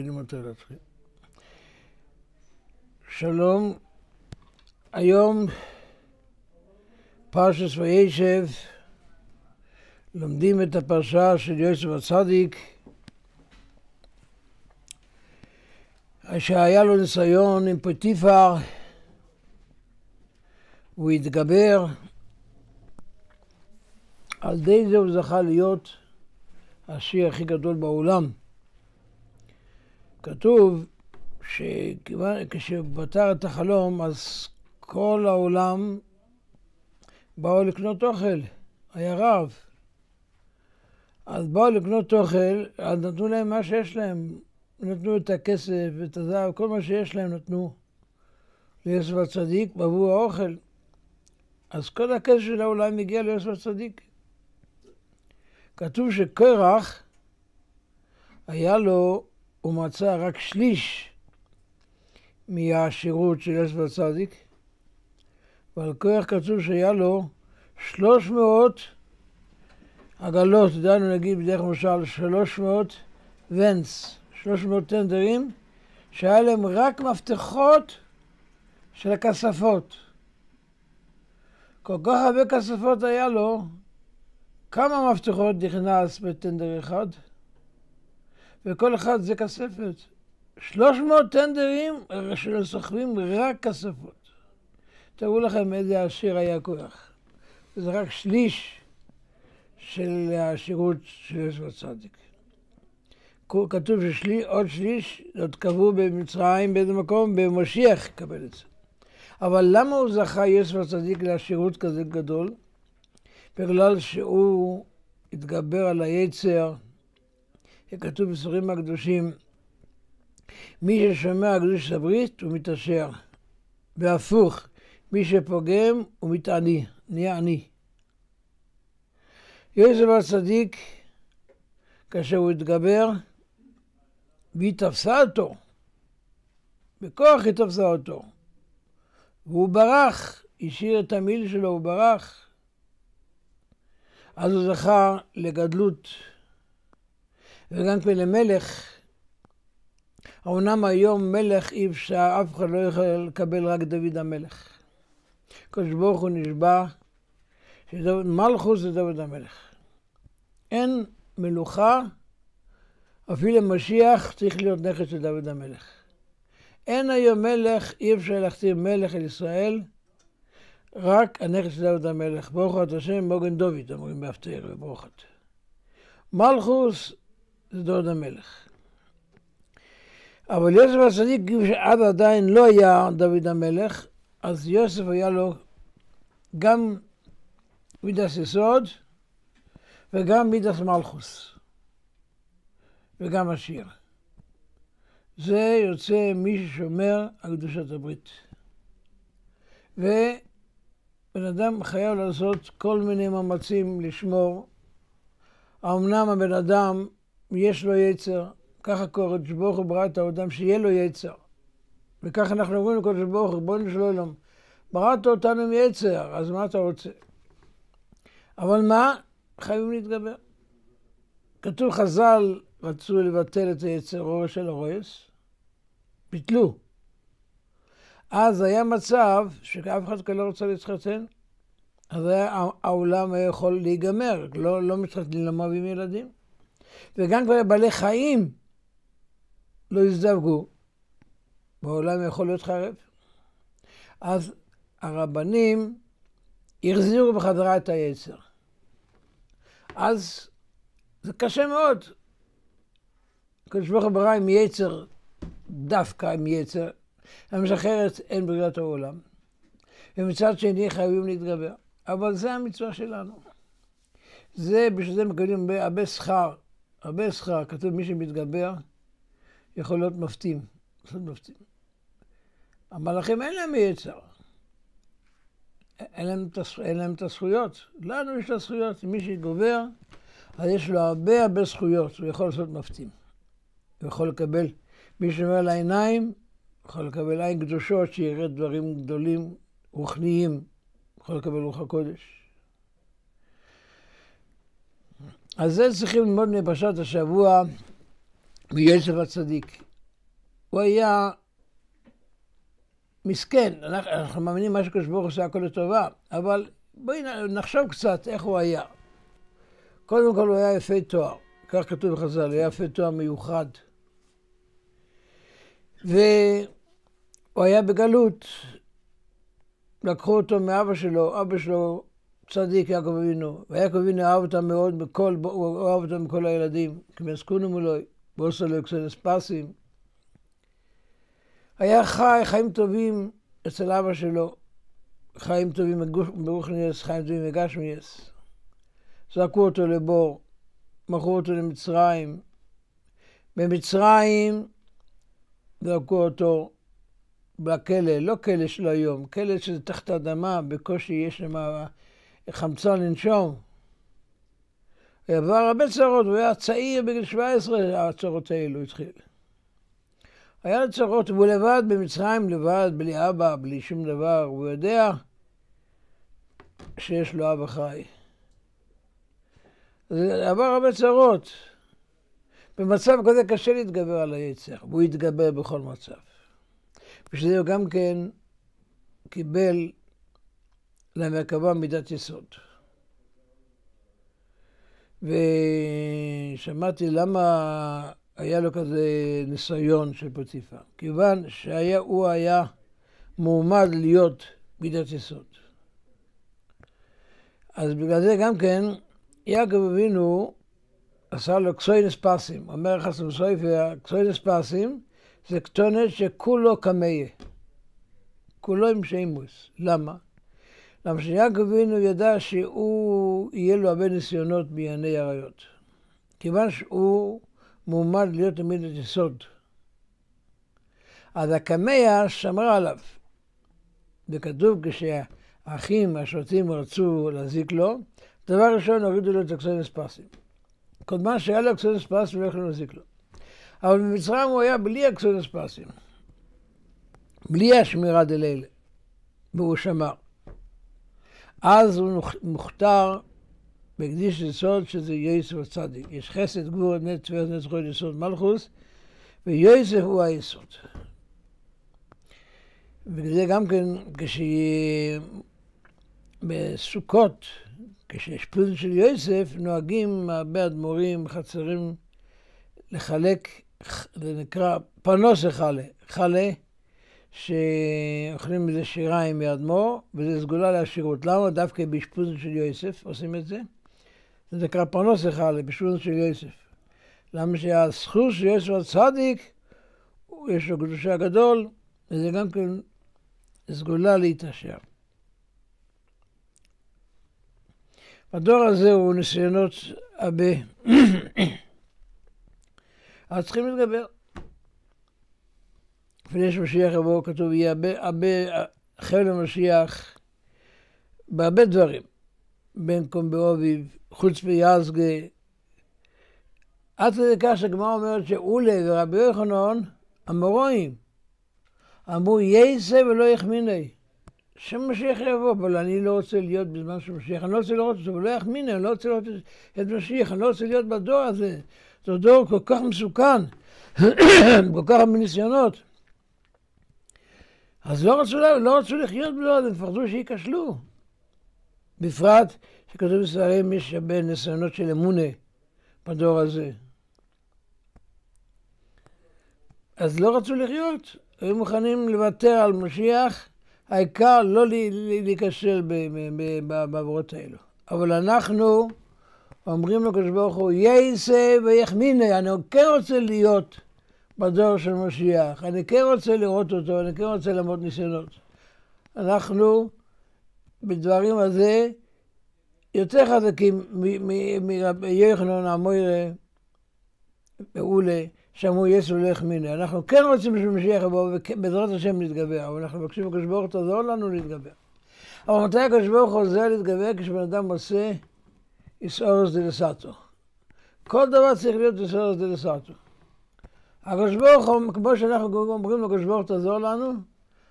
אני מוצא להתחיל. שלום, היום פרשת וישב, לומדים את הפרשה של יוסף הצדיק, שהיה לו ניסיון עם פוטיפר, הוא התגבר, על ידי זה הוא זכה להיות העשיר הכי גדול בעולם. כתוב שכשבטר את החלום, אז כל העולם באו לקנות אוכל, היה רב. אז באו לקנות אוכל, אז נתנו להם מה שיש להם. נתנו את הכסף, את הזהב, כל מה שיש להם נתנו ליוסף הצדיק בעבור האוכל. אז כל הכסף של העולם הגיע ליוסף הצדיק. כתוב שקרח היה לו, הוא מצא רק שליש מהעשירות של יוסף הצדיק, ועל קרח כתוב שהיה לו 300 עגלות, דהיינו נגיד בדרך למשל 300 ונס, 300 טנדרים, שהיה להם רק מפתחות של הכספות. כל כך הרבה כספות היה לו, כמה מפתחות נכנס בטנדר אחד, וכל אחד זה כספת. 300 טנדרים שסוחבים רק כספות. תראו לכם איזה עשיר היה כוח. זה רק שליש של העשירות של יוסף הצדיק. כתוב שעוד שליש עוד קבעו במצרים באיזה מקום, במשיח קבל את זה. אבל למה הוא זכה יוסף הצדיק לעשירות כזה גדול? בגלל שהוא התגבר על היצר, כתוב בספרים הקדושים, מי ששומע קדוש הברית הוא מתעשר, והפוך, מי שפוגם הוא מתעני, נהיה עני. יוסף הצדיק, כאשר הוא התגבר, והיא תפסה אותו, בכוח היא תפסה אותו, והוא ברח, השאיר את המיל שלו, הוא ברח. אז הוא זכה לגדלות, וגם כן למלך. אמנם היום מלך אי אפשר, אף אחד לא יכול לקבל, רק דוד המלך. הקדוש ברוך הוא נשבע, מלכות זה דוד המלך. אין מלוכה, אפילו משיח צריך להיות נכד של דוד המלך. אין היום מלך, אי אפשר להכתיר מלך אל ישראל, רק הנכד של דוד המלך, ברוכת השם, בוגן דוד, אומרים בהפטר וברוכת. מלכוס זה דוד המלך. אבל יוסף הצדיק, שעד עדיין לא היה דוד המלך, אז יוסף היה לו גם מידס יסוד, וגם מידס מלכוס, וגם השיר. זה יוצא מי ששומר על קדושת הברית. בן אדם חייב לעשות כל מיני מאמצים לשמור. אמנם הבן אדם יש לו יצר, ככה קודש ברוך הוא ברא את האדם שיהיה לו יצר. וככה אנחנו אומרים לקודש ברוך הוא, ריבונו של עולם, בראת אותנו עם יצר, אז מה אתה רוצה? אבל מה? חייבים להתגבר. כתוב חז"ל רצו לבטל את היצר אורה של הרועס, ביטלו. אז היה מצב שאף אחד כאן לא רוצה להתחתן, אז העולם היה יכול להיגמר, לא מתחתנים למוות עם ילדים. וגם כבר בעלי חיים לא יזדווגו, בעולם יכול להיות חרב. אז הרבנים החזירו בחזרה את היצר. אז זה קשה מאוד. הקדוש ברוך הוא ברא עם יצר, דווקא עם יצר, למשל אחרת אין בריאת העולם, ומצד שני חייבים להתגבר. אבל זה המצווה שלנו. זה, בשביל זה מקבלים הרבה שכר, הרבה שכר. כתוב מי שמתגבר יכול להיות מפתים, המלאכים אין להם יצר, אין להם את הזכויות. לנו יש את הזכויות, מי שגובר, אז יש לו הרבה זכויות, הוא יכול לעשות מפתים. הוא יכול לקבל, מי שמראה לעיניים, יכול לקבל עין קדושות שיראה דברים גדולים, רוחניים, יכול לקבל רוח הקודש. אז זה צריכים ללמוד מפרשת השבוע מיוסף הצדיק. הוא היה מסכן, אנחנו מאמינים מה שקדוש ברוך הוא עושה הכל לטובה, אבל בואי נחשוב קצת איך הוא היה. קודם כל הוא היה יפה תואר, כך כתוב בחז"ל, הוא היה יפה תואר מיוחד. והוא היה בגלות, לקחו אותו מאבא שלו, אבא שלו צדיק יעקב אבינו, ויעקב אבינו אהב אותה מאוד, הוא אהב אותה מכל הילדים, כמו זקונים אלוהי, ועושה לו אקסלס פסים. היה חי חיים טובים אצל אבא שלו, חיים טובים ברוחניאס, חיים טובים מגשמיאס. זרקו אותו לבור, מכרו אותו למצרים. במצרים זרקו אותו בכלא, לא כלא של היום, כלא שזה תחת האדמה, בקושי יש למה חמצן לנשום. הוא עבר הרבה צרות, הוא היה צעיר בגיל 17, הצרות האלו התחיל. היה לצרות, והוא לבד במצרים, לבד, בלי אבא, בלי שום דבר, הוא יודע שיש לו אבא חי. זה עבר הרבה צרות. במצב כזה קשה להתגבר על היצר, והוא יתגבר בכל מצב. בשביל זה גם כן קיבל למרכבה מידת יסוד. ושמעתי למה היה לו כזה ניסיון של פוטיפר, כיוון שהוא היה מועמד להיות מידת יסוד. אז בגלל זה גם כן, יעקב אבינו עשה לו קסוינס פסים, אומר חסם סופר, קסוינס פסים, זה כתונת שכולו קמיה, כולו עם שימוס. למה? למה שיעקב אבינו ידע שהוא יהיה לו הרבה ניסיונות בענייני עריות. כיוון שהוא מועמד להיות מידת יסוד. אז הקמיה שמרה עליו. וכתוב כשהאחים השוטים רצו להזיק לו, דבר ראשון הורידו לו את הקסוינס פסים. קודמה שהיה לו הקסוינס פסים לא יכולו להזיק לו. אבל במצרים הוא היה בלי הקסוינס פסים, בלי השמירה דלילה, והוא שמר. אז הוא מוכתר בקדיש יסוד שזה יוסף הצדיק. יש חסד גבורת נט תביעת נט זכויות יסוד מלכוס, ויוסף הוא היסוד. וזה גם כן בסוכות, כשהשפוז של יוסף, נוהגים הרבה אדמו"רים, חצרים, לחלק, זה נקרא פנוס לחלה, חלה, שאוכלים איזה שיריים מאדמו"ר, וזה סגולה לעשירות. למה? דווקא באשפוז של יוסף עושים את זה. זה נקרא פרנוס לחלה, באשפוז של יוסף. למה שהזכות של יוסף הצדיק, יש לו קדושה גדול, וזה גם כן סגולה להתעשר. בדור הזה הוא ניסיונות הרבה. אז צריכים להתגבר. לפני שמשיח יבוא, כתוב, יהיה חבל המשיח בהרבה דברים. בין קום באוביב, חוץ ביאזגה. עד כדי כך שהגמרא אומרת שאולה ורבי יוחנן, המורים, אמרו יעשה ולא יחמיני. שמשיח יבוא, אבל אני לא רוצה להיות בזמן של משיח, אני לא רוצה לראות אותו, ולא יחמיני, אני לא רוצה לראות את משיח, אני לא רוצה להיות בדור הזה. זה דור כל כך מסוכן, כל כך מניסיונות. אז לא רצו לחיות בלעד, הם פחדו שייכשלו. בפרט שכתוב בישראל יש הרבה ניסיונות של אמונה בדור הזה. אז לא רצו לחיות, היו מוכנים לוותר על משיח, העיקר לא להיכשל בעברות האלו. אבל אנחנו אומרים לקדוש ברוך הוא, יעשה ויחמיני, אני כן רוצה להיות בדור של משיח, אני כן רוצה לראות אותו, אני כן רוצה לעמוד ניסיונות. אנחנו בדברים הזה יותר חזקים מיוחנן המוירה ואולה, שאמרו יעשה ולא יחמיני. אנחנו כן רוצים שמשיח יבוא, ובעזרת השם נתגבר, אבל אנחנו מבקשים לקדוש ברוך הוא תעזור לנו להתגבר. אבל מתי הקדוש ברוך הוא עוזר להתגבר? כשבן אדם עושה יסעורס דלסאטו. כל דבר צריך להיות יסעורס דלסאטו. הקדוש ברוך הוא, כמו שאנחנו אומרים לקדוש ברוך הוא תעזור לנו,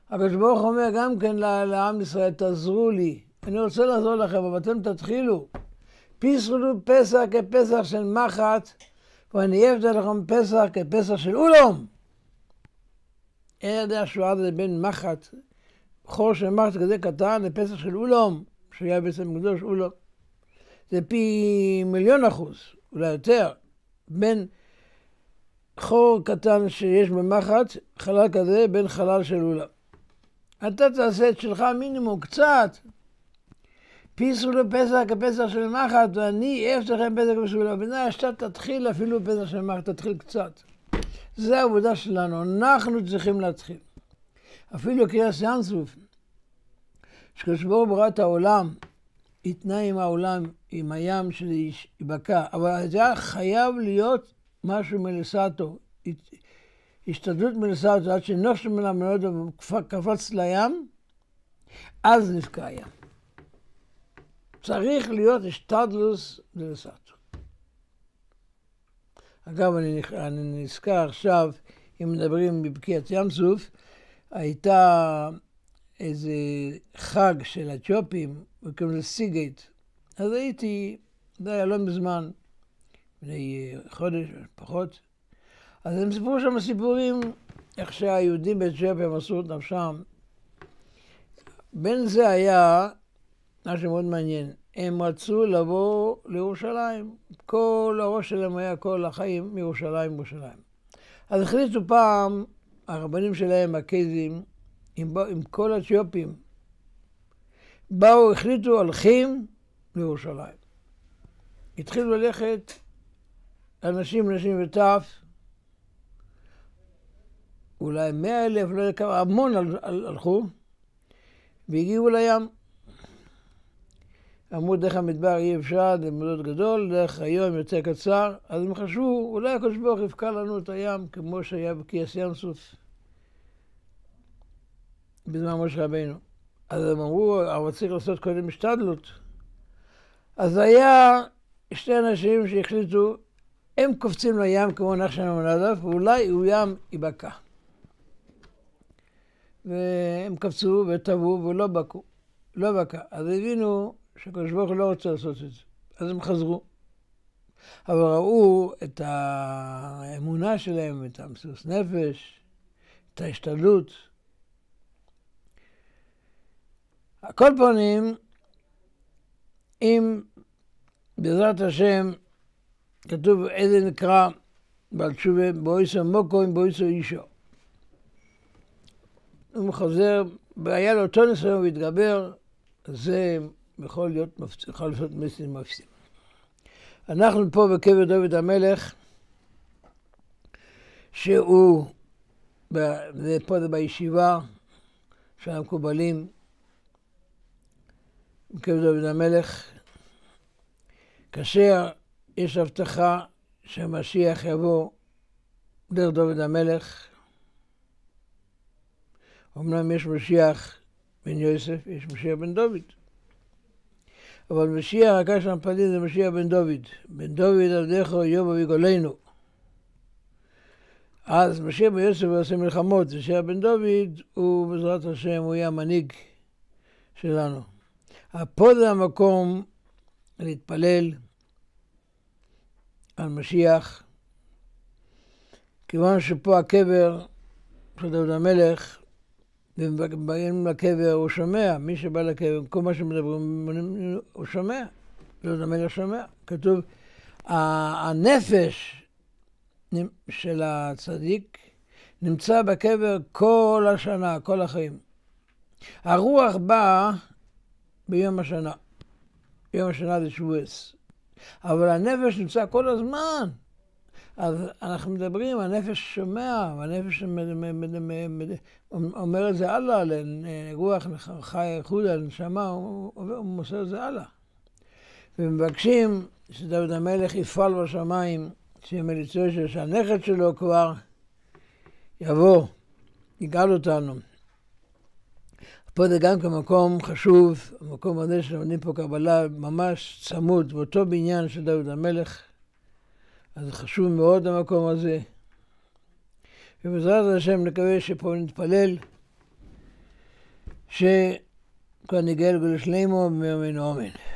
הקדוש ברוך הוא אומר גם כן לעם ישראל, תעזרו לי, אני רוצה לעזור לכם, אבל אתם תתחילו. פסחו פסח כפסח של מחט, ואני אבטח לכם פסח כפסח של אולום. עד השואה לבין מחט, חור של מחט כזה קטן לפסח של אולום, שהיה בעצם קדוש אולום. זה פי 1,000,000%, אולי יותר, בין חור קטן שיש במחט, חלל כזה, בין חלל של אולם. אתה תעשה את שלך מינימום קצת, פיסו לפסח כפסח של מחט, ואני אהב לכם פסח בשביל הבינה, שאתה תתחיל אפילו פסח של מחט, תתחיל קצת. זו העבודה שלנו, אנחנו צריכים להתחיל. אפילו קריאס ינסוף, שכשבור בראת העולם, התנה עם העולם, עם הים של היבקע, אבל זה היה חייב להיות משהו מלסאטו, השתדלות מלסאטו, עד שנושם מן המלאדו קפץ לים, אז נפקע הים. צריך להיות השתדלוס מלסאטו. אגב, אני נזכר עכשיו, אם מדברים בבקיעת ים סוף, הייתה איזה חג של אתיופים, וקוראים לזה סיגייט. אז הייתי, זה היה לא מזמן, בני חודש, פחות. אז הם סיפרו שם סיפורים, איך שהיהודים באתיופיה עשו אותם שם. בין זה היה משהו מאוד מעניין. הם רצו לבוא לירושלים. כל הראש שלהם היה כל החיים מירושלים, ירושלים. אז החליטו פעם, הרבנים שלהם, הקייזים, עם כל האתיופים, באו, החליטו, הולכים לירושלים. התחילו ללכת אנשים, נשים וטף, אולי 100,000, לא יודע, המון הלכו, והגיעו לים. אמרו דרך המדבר אי אפשר, זה מאוד גדול, דרך היום יוצא קצר, אז הם חשבו, אולי הקדוש ברוך יפקע לנו את הים, כמו שהיה בקיאס ים סוף, בזמן משה רבינו. אז הם אמרו, אבל צריך לעשות קודם השתדלות. אז היה שתי אנשים שהחליטו, הם קופצים לים כמו נחשון בן עמינדב, ואולי הוא ים ייבקע. והם קפצו וטבעו ולא בקעו. לא בקע. אז הבינו שהקדוש ברוך הוא לא רוצה לעשות את זה. אז הם חזרו. אבל ראו את האמונה שלהם, את המסירות נפש, את ההשתדלות. על כל פנים, אם בעזרת השם כתוב איזה נקרא בעל תשובה, בויסו מוקו עם בויסו אישו. הוא חוזר, והיה לו אותו ניסיון והתגבר, זה יכול להיות מפסיד מפסיד. אנחנו פה בקבר דוד המלך, שהוא, ופה זה בישיבה של המקובלים, בקבר דוד המלך, כאשר יש הבטחה שהמשיח יבוא דרך דוד המלך. אמנם יש משיח בן יוסף, יש משיח בן דוד. אבל משיח, הקש המפלים זה משיח בן דוד. בן דוד עבדךו יום ובגולנו. אז משיח בן יוסף עושה מלחמות, משיח בן דוד הוא בעזרת השם, הוא יהיה המנהיג שלנו. פה זה המקום להתפלל על משיח, כיוון שפה הקבר של דוד המלך, ובאים לקבר הוא שומע, מי שבא לקבר, כל מה שמדברים, הוא שומע, דוד המלך שומע. כתוב, הנפש של הצדיק נמצא בקבר כל השנה, כל החיים. הרוח באה ביום השנה, יום השנה זה שבועס. אבל הנפש נמצא כל הזמן. אז אנחנו מדברים, הנפש שומע, והנפש אומר את זה הלאה, לרוח חי חודה, לנשמה, הוא מוסר את זה הלאה. ומבקשים שדוד המלך יפעל בשמיים, שמליצוי שהנכד שלו כבר יבוא, יגאל אותנו. פה זה גם כמקום חשוב, המקום הזה שלומדים פה קבלה ממש צמוד, באותו בניין של דוד המלך. אז חשוב מאוד המקום הזה. ובעזרת השם נקווה שפה נתפלל, שכאן נגאל גדוש לימו ומיומנו אמן.